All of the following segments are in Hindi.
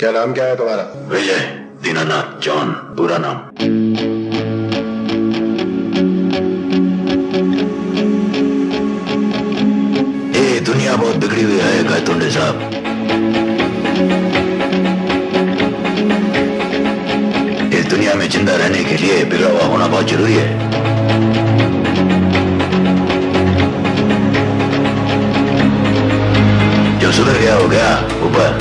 क्या नाम क्या है तुम्हारा? विजय दीनानाथ जॉन पूरा नाम। दुनिया बहुत बिगड़ी हुई है गायतुंडे साहब। इस दुनिया में जिंदा रहने के लिए बिगड़ा हुआ होना बहुत जरूरी है। जो सुधर गया हो गया ऊपर,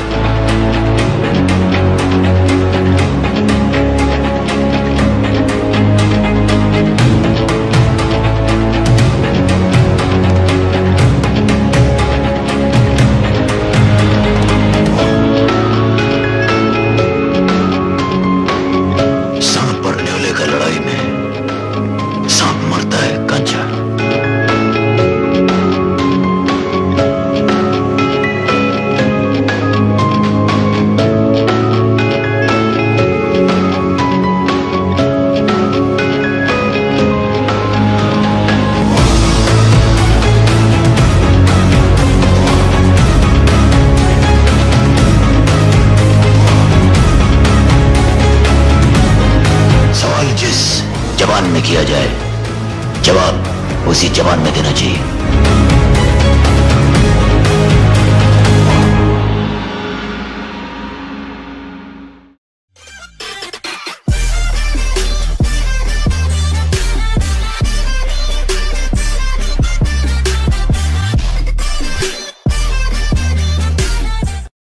जवान में किया जाए, जवाब उसी जवान में देना चाहिए।